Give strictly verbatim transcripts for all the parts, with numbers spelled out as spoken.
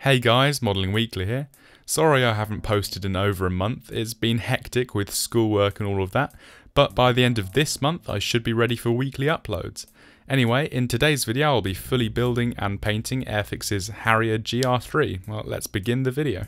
Hey guys, Modelling Weekly here. Sorry I haven't posted in over a month, it's been hectic with schoolwork and all of that, but by the end of this month I should be ready for weekly uploads. Anyway, in today's video I'll be fully building and painting Airfix's Harrier G R three. Well, let's begin the video.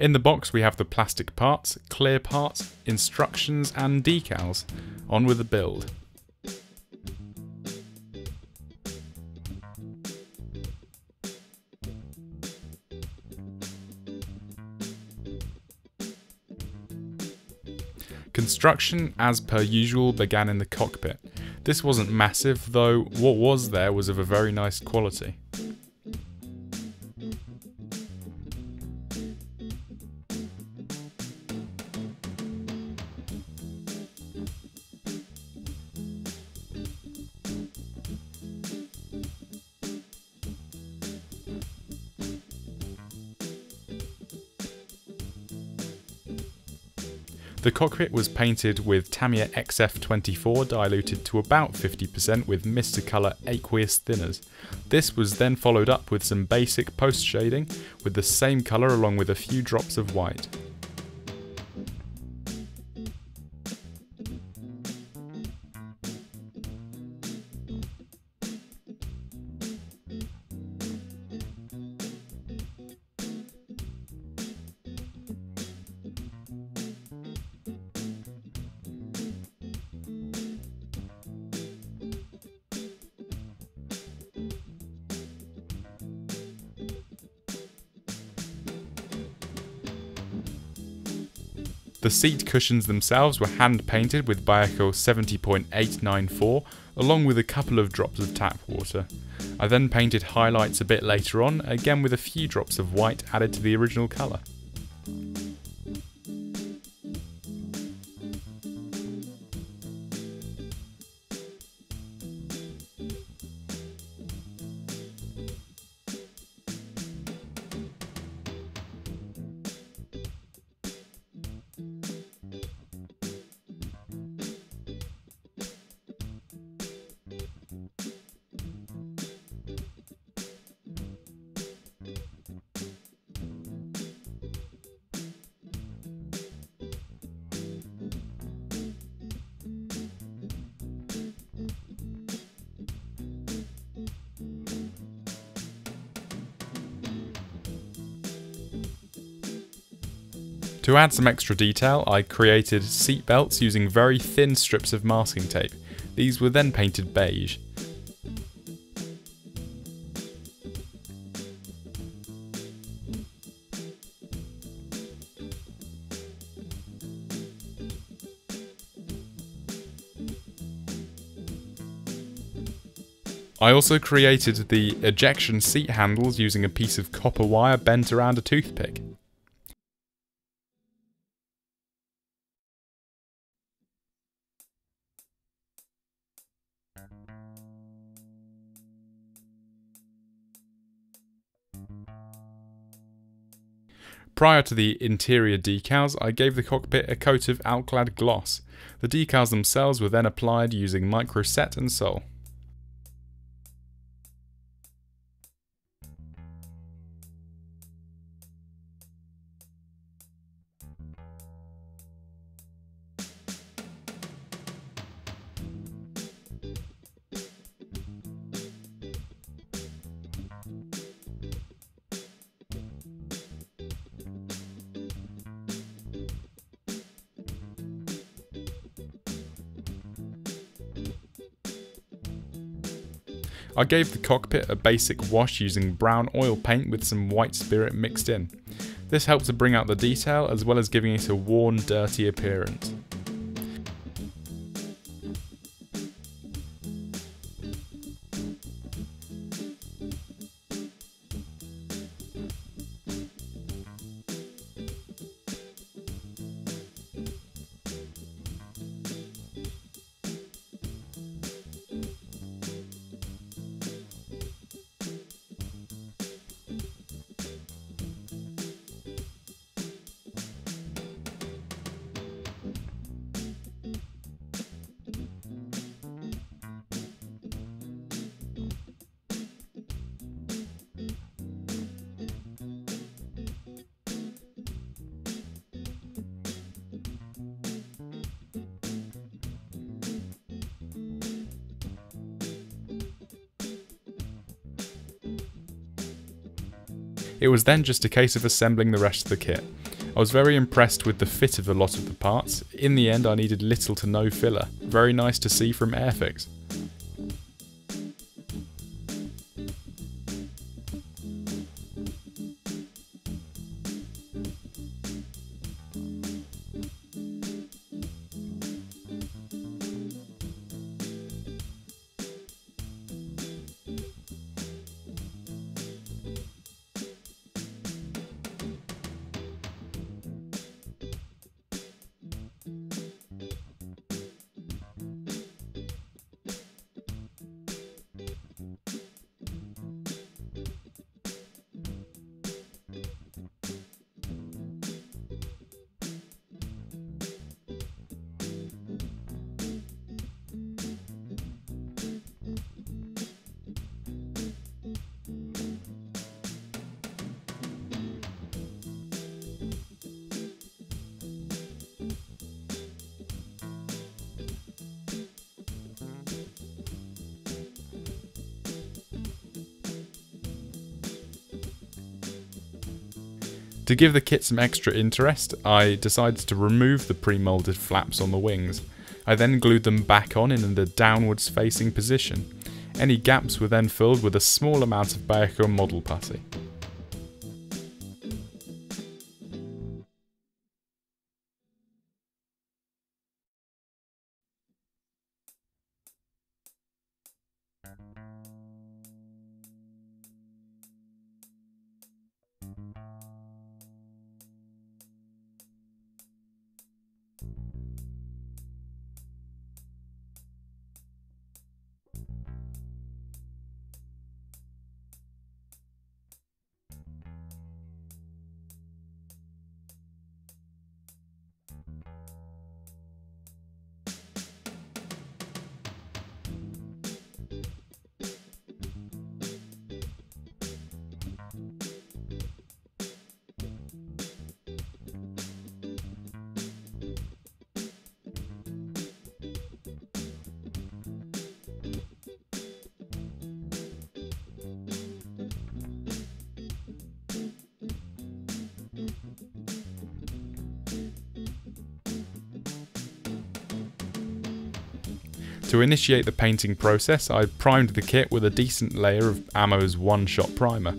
In the box we have the plastic parts, clear parts, instructions and decals. On with the build. Construction, as per usual, began in the cockpit. This wasn't massive, though what was there was of a very nice quality. The cockpit was painted with Tamiya X F twenty-four diluted to about fifty percent with Mister Color Aqueous Thinners. This was then followed up with some basic post shading with the same colour along with a few drops of white. The seat cushions themselves were hand painted with Bayako seventy point eight nine four along with a couple of drops of tap water. I then painted highlights a bit later on, again with a few drops of white added to the original colour. To add some extra detail, I created seat belts using very thin strips of masking tape. These were then painted beige. I also created the ejection seat handles using a piece of copper wire bent around a toothpick. Prior to the interior decals, I gave the cockpit a coat of Alclad Gloss. The decals themselves were then applied using Microset and Sol. I gave the cockpit a basic wash using brown oil paint with some white spirit mixed in. This helped to bring out the detail as well as giving it a worn, dirty appearance. It was then just a case of assembling the rest of the kit. I was very impressed with the fit of a lot of the parts. In the end, I needed little to no filler. Very nice to see from Airfix. To give the kit some extra interest, I decided to remove the pre-moulded flaps on the wings. I then glued them back on in the downwards facing position. Any gaps were then filled with a small amount of Baeco model putty. To initiate the painting process, I primed the kit with a decent layer of Ammo's one-shot primer.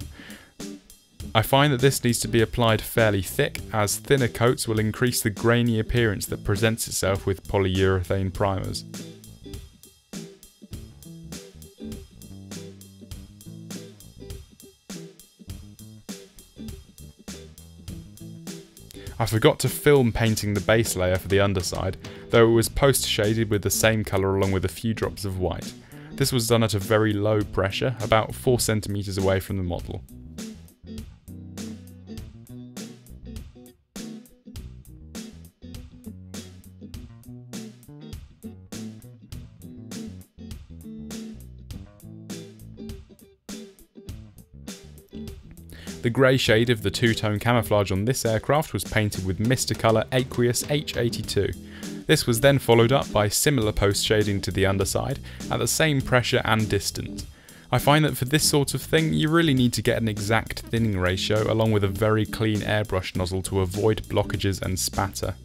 I find that this needs to be applied fairly thick, as thinner coats will increase the grainy appearance that presents itself with polyurethane primers. I forgot to film painting the base layer for the underside, though it was post-shaded with the same colour along with a few drops of white. This was done at a very low pressure, about four centimeters away from the model. The grey shade of the two-tone camouflage on this aircraft was painted with Mister Color Aqueous H eighty-two. This was then followed up by similar post-shading to the underside, at the same pressure and distance. I find that for this sort of thing, you really need to get an exact thinning ratio along with a very clean airbrush nozzle to avoid blockages and spatter.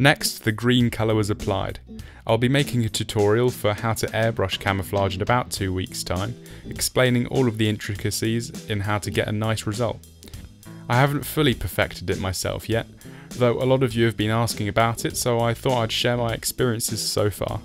Next, the green colour was applied. I'll be making a tutorial for how to airbrush camouflage in about two weeks' time, explaining all of the intricacies in how to get a nice result. I haven't fully perfected it myself yet, though a lot of you have been asking about it, so I thought I'd share my experiences so far.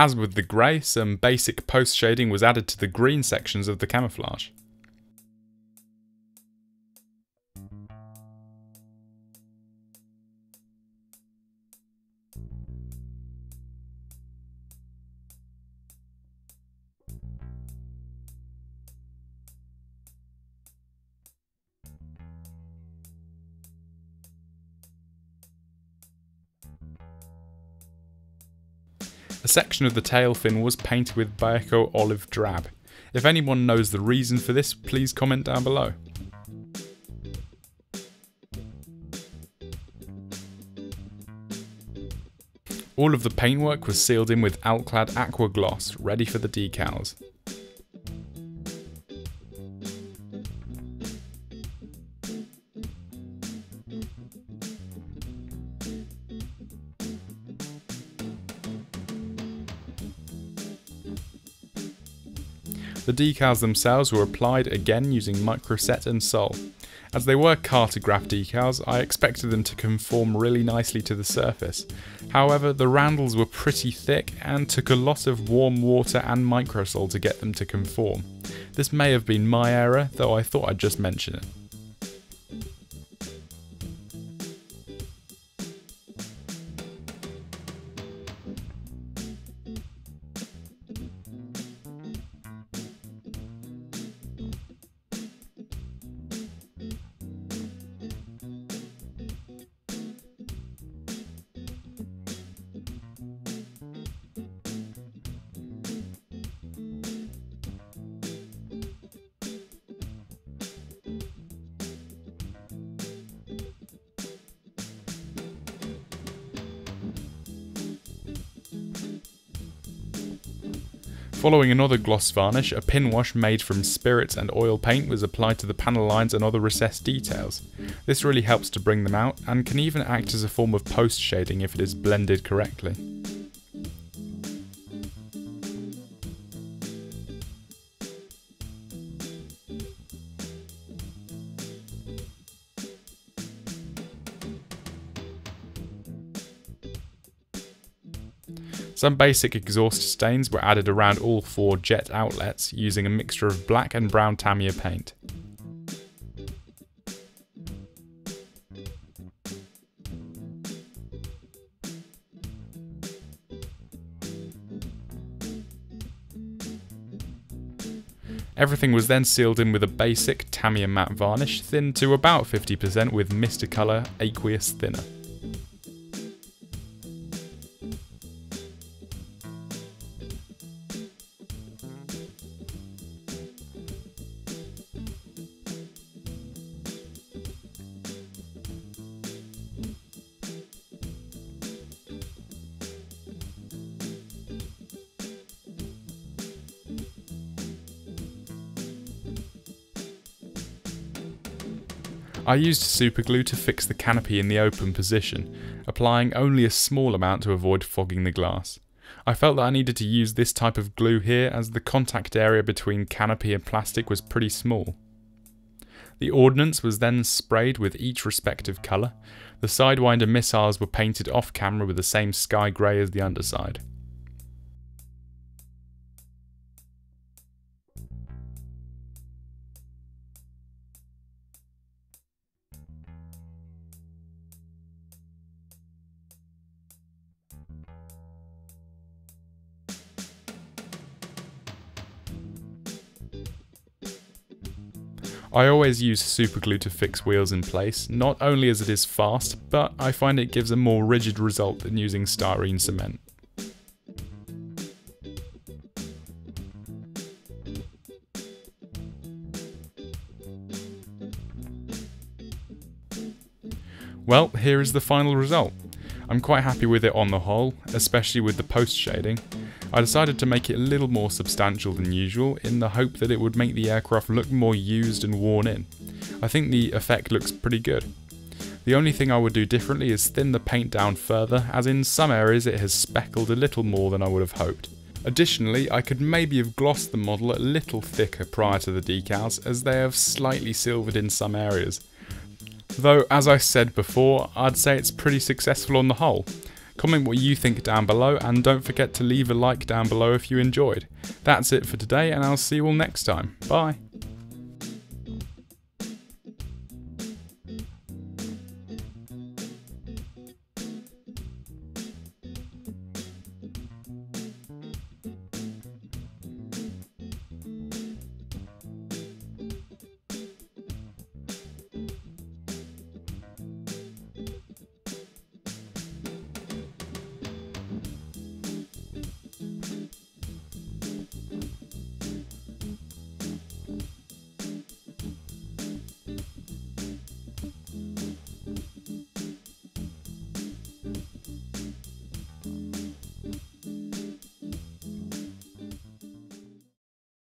As with the grey, some basic post shading was added to the green sections of the camouflage. A section of the tail fin was painted with Baeco Olive Drab. If anyone knows the reason for this, please comment down below. All of the paintwork was sealed in with Alclad Aqua Gloss, ready for the decals. The decals themselves were applied again using Microset and Sol. As they were cartograph decals, I expected them to conform really nicely to the surface. However, the randles were pretty thick and took a lot of warm water and Microsol to get them to conform. This may have been my error, though I thought I'd just mention it. Following another gloss varnish, a pin wash made from spirits and oil paint was applied to the panel lines and other recessed details. This really helps to bring them out and can even act as a form of post shading if it is blended correctly. Some basic exhaust stains were added around all four jet outlets using a mixture of black and brown Tamiya paint. Everything was then sealed in with a basic Tamiya matte varnish, thinned to about fifty percent with Mister Color Aqueous Thinner. I used super glue to fix the canopy in the open position, applying only a small amount to avoid fogging the glass. I felt that I needed to use this type of glue here as the contact area between canopy and plastic was pretty small. The ordnance was then sprayed with each respective colour. The Sidewinder missiles were painted off camera with the same sky grey as the underside. I always use superglue to fix wheels in place, not only as it is fast, but I find it gives a more rigid result than using styrene cement. Well, here is the final result. I'm quite happy with it on the whole, especially with the post shading. I decided to make it a little more substantial than usual in the hope that it would make the aircraft look more used and worn in. I think the effect looks pretty good. The only thing I would do differently is thin the paint down further, as in some areas it has speckled a little more than I would have hoped. Additionally, I could maybe have glossed the model a little thicker prior to the decals, as they have slightly silvered in some areas. Though, as I said before, I'd say it's pretty successful on the whole. Comment what you think down below, and don't forget to leave a like down below if you enjoyed. That's it for today, and I'll see you all next time. Bye!